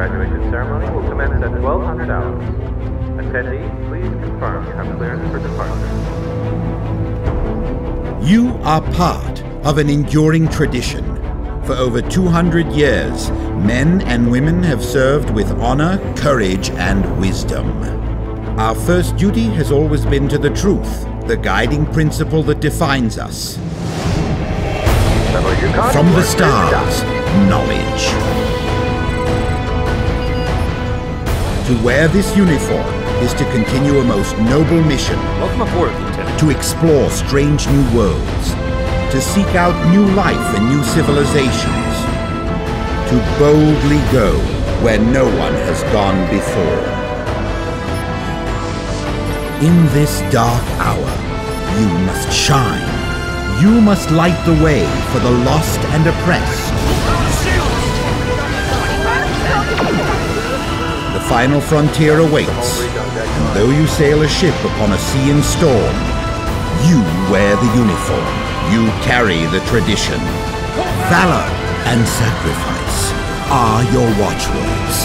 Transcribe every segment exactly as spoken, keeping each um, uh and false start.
graduation ceremony will commence at twelve hundred hours. Attendees, please confirm you have clearance for departure. You are part of an enduring tradition. For over two hundred years, men and women have served with honor, courage, and wisdom. Our first duty has always been to the truth, the guiding principle that defines us. From the stars, knowledge. To wear this uniform is to continue a most noble mission. Welcome aboard, Lieutenant. To explore strange new worlds. To seek out new life and new civilizations. To boldly go where no one has gone before. In this dark hour, you must shine. You must light the way for the lost and oppressed. The final frontier awaits. And though you sail a ship upon a sea in storm, you wear the uniform. You carry the tradition. Valor and sacrifice are your watchwords.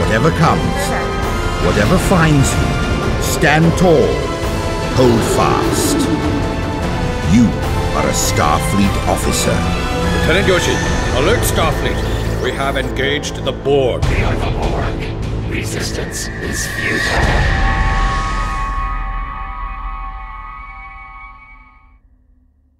Whatever comes, whatever finds you, stand tall. Hold fast. You are a Starfleet officer. Lieutenant Yoshi, alert Starfleet. We have engaged the Borg. We are the Borg. Resistance is futile.